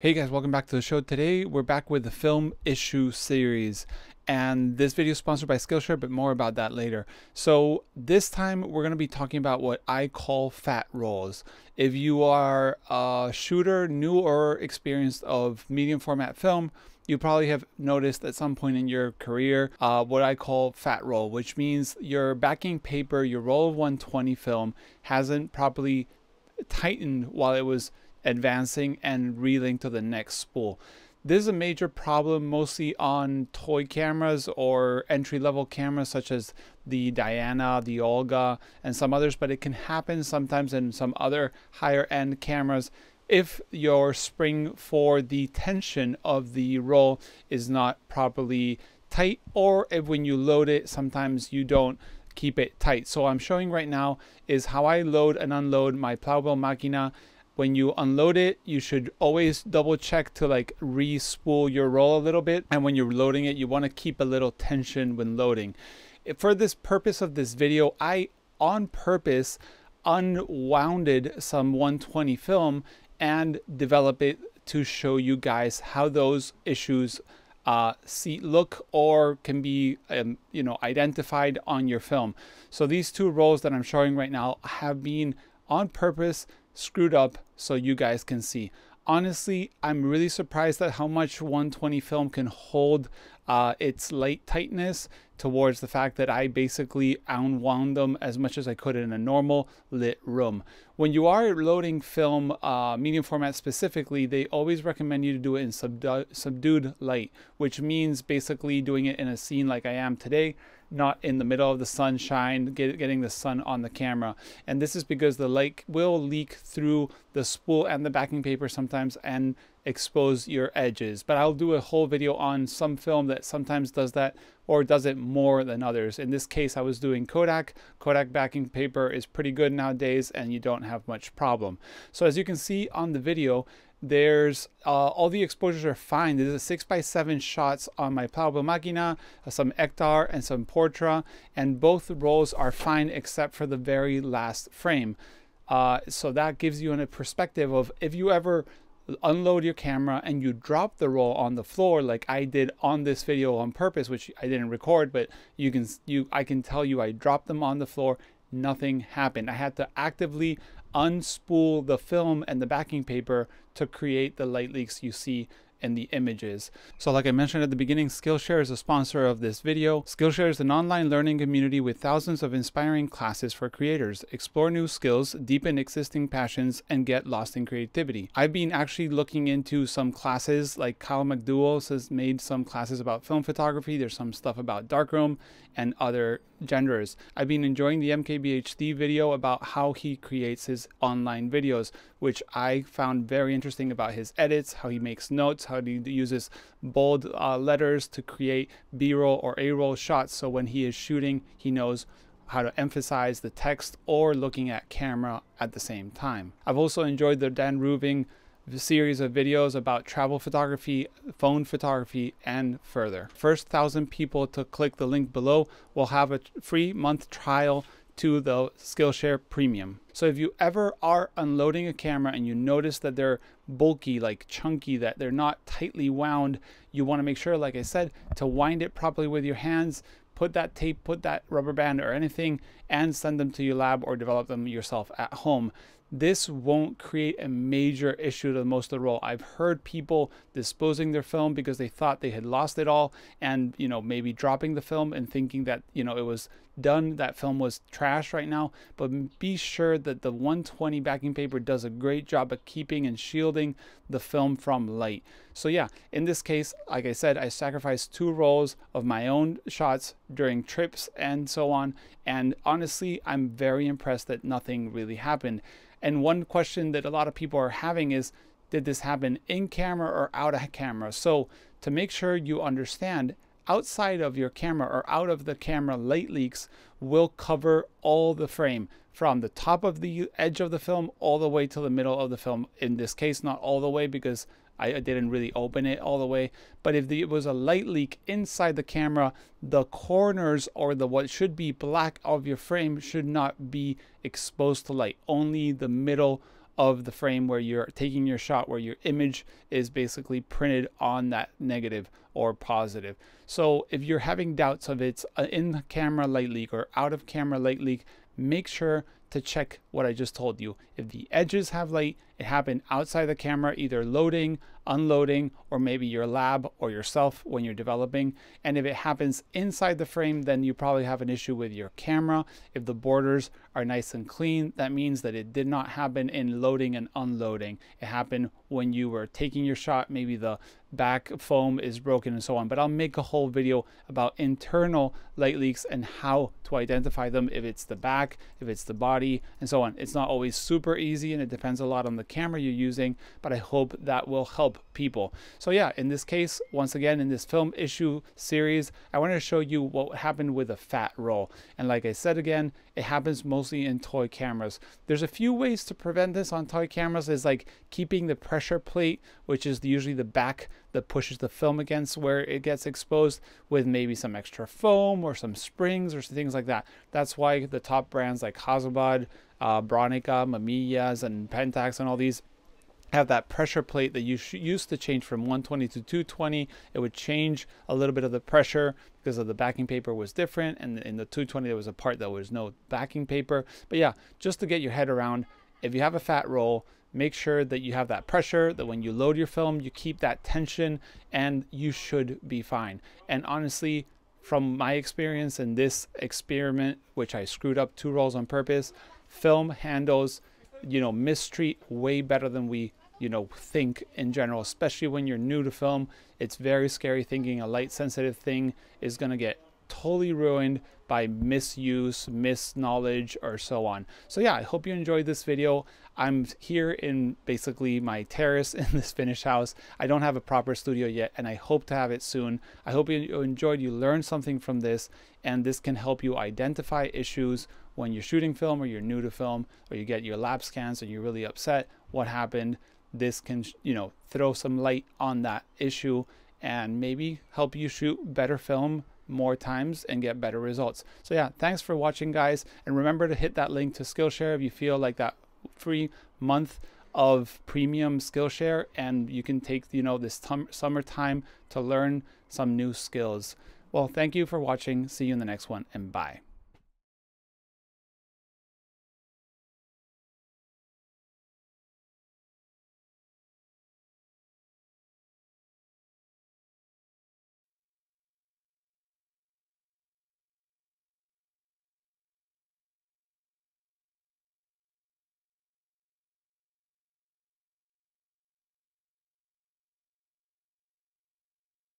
Hey guys, welcome back to the show. Today we're back with the film issue series, and this video is sponsored by Skillshare, but more about that later. So this time we're going to be talking about what I call fat rolls. If you are a shooter, new or experienced of medium format film, you probably have noticed at some point in your career what I call fat roll, which means your backing paper, your roll of 120 film, hasn't properly tightened while it was advancing and reeling to the next spool. This is a major problem mostly on toy cameras or entry-level cameras such as the Diana, the Holga, and some others, but it can happen sometimes in some other higher-end cameras if your spring for the tension of the roll is not properly tight, or if when you load it sometimes you don't keep it tight. So what I'm showing right now is how I load and unload my Plaubel Makina. When you unload it, you should always double check to like re-spool your roll a little bit. And when you're loading it, you want to keep a little tension when loading. For this purpose of this video, I on purpose unwounded some 120 film and develop it to show you guys how those issues look or can be identified on your film. So these two rolls that I'm showing right now have been on purpose screwed up so you guys can see. Honestly, I'm really surprised at how much 120 film can hold its light tightness towards the fact that I basically unwound them as much as I could in a normal lit room. When you are loading film, medium format specifically, they always recommend you to do it in subdued light, which means basically doing it in a scene like I am today, not in the middle of the sunshine, getting the sun on the camera. And this is because the light will leak through the spool and the backing paper sometimes and expose your edges. But I'll do a whole video on some film that sometimes does that or does it more than others. In this case, I was doing Kodak. Kodak backing paper is pretty good nowadays and you don't have much problem. So as you can see on the video, there's all the exposures are fine. There's a 6x7 shots on my Plaubel Makina, some Ektar and some Portra, and both rolls are fine except for the very last frame. So that gives you a perspective of if you ever unload your camera and you drop the roll on the floor like I did on this video on purpose, which I didn't record, but I can tell you I dropped them on the floor. Nothing happened. I had to actively unspool the film and the backing paper to create the light leaks you see in the images. So like I mentioned at the beginning, Skillshare is a sponsor of this video. Skillshare is an online learning community with thousands of inspiring classes for creators. Explore new skills, deepen existing passions, and get lost in creativity. I've been actually looking into some classes, like Kyle McDouall has made some classes about film photography. There's some stuff about darkroom and other genres. I've been enjoying the mkbhd video about how he creates his online videos, which I found very interesting about his edits, how he makes notes, how he uses bold letters to create b-roll or a-roll shots, so when he is shooting he knows how to emphasize the text or looking at camera at the same time. I've also enjoyed the Dan Rubin series of videos about travel photography, phone photography, and further. First 1,000 people to click the link below will have a free month trial to the Skillshare Premium. So if you ever are unloading a camera and you notice that they're bulky, like chunky, that they're not tightly wound, you want to make sure, like I said, to wind it properly with your hands, put that tape, put that rubber band or anything, and send them to your lab or develop them yourself at home. This won't create a major issue to most of the roll. I've heard people disposing their film because they thought they had lost it all, and maybe dropping the film and thinking that it was done, that film was trash right now. But be sure that the 120 backing paper does a great job of keeping and shielding the film from light. So yeah, in this case, like I said, I sacrificed two rolls of my own shots during trips and so on, and honestly I'm very impressed that nothing really happened. And one question that a lot of people are having is, did this happen in camera or out of camera? So to make sure you understand, outside of your camera or out of the camera light leaks will cover all the frame, from the top of the edge of the film all the way to the middle of the film. In this case, not all the way because I didn't really open it all the way, but if it was a light leak inside the camera, the corners or what should be black of your frame should not be exposed to light. Only the middle of the frame where you're taking your shot, where your image is basically printed on that negative or positive. So if you're having doubts of it's in camera light leak or out of camera light leak, make sure to check what I just told you. If the edges have light, it happened outside the camera, either loading, unloading, or maybe your lab or yourself when you're developing. And if it happens inside the frame, then you probably have an issue with your camera. If the borders are nice and clean, that means that it did not happen in loading and unloading. It happened when you were taking your shot, maybe the back foam is broken and so on. But I'll make a whole video about internal light leaks and how to identify them, if it's the back, if it's the body, and so on. It's not always super easy, and it depends a lot on the camera you're using, but I hope that will help people. So yeah, in this case, once again, in this film issue series, I wanted to show you what happened with a fat roll. And like I said again, it happens mostly in toy cameras. There's a few ways to prevent this on toy cameras, is like keeping the pressure plate, which is usually the back that pushes the film against where it gets exposed, with maybe some extra foam or some springs or things like that. That's why the top brands like Hasselblad, Bronica, Mamiya, and Pentax and all these have that pressure plate that you used to change from 120 to 220. It would change a little bit of the pressure because of the backing paper was different, and in the 220 there was a part that was no backing paper. But yeah, just to get your head around, if you have a fat roll, make sure that you have that pressure, that when you load your film, you keep that tension, and you should be fine. And honestly, from my experience in this experiment, which I screwed up 2 rolls on purpose, film handles, you know, mistreat way better than we, you know, think in general, especially when you're new to film. It's very scary thinking a light sensitive thing is going to get totally ruined by misuse, misknowledge, or so on. So yeah, I hope you enjoyed this video. I'm here in basically my terrace in this finished house. I don't have a proper studio yet, and I hope to have it soon. I hope you enjoyed, you learned something from this, and this can help you identify issues when you're shooting film, or you're new to film, or you get your lab scans and you're really upset what happened. This can, you know, throw some light on that issue and maybe help you shoot better film more times and get better results. So yeah, thanks for watching, guys, and remember to hit that link to Skillshare if you feel like that free month of premium Skillshare, and you can take, you know, this summertime to learn some new skills. Well, thank you for watching. See you in the next one, and bye.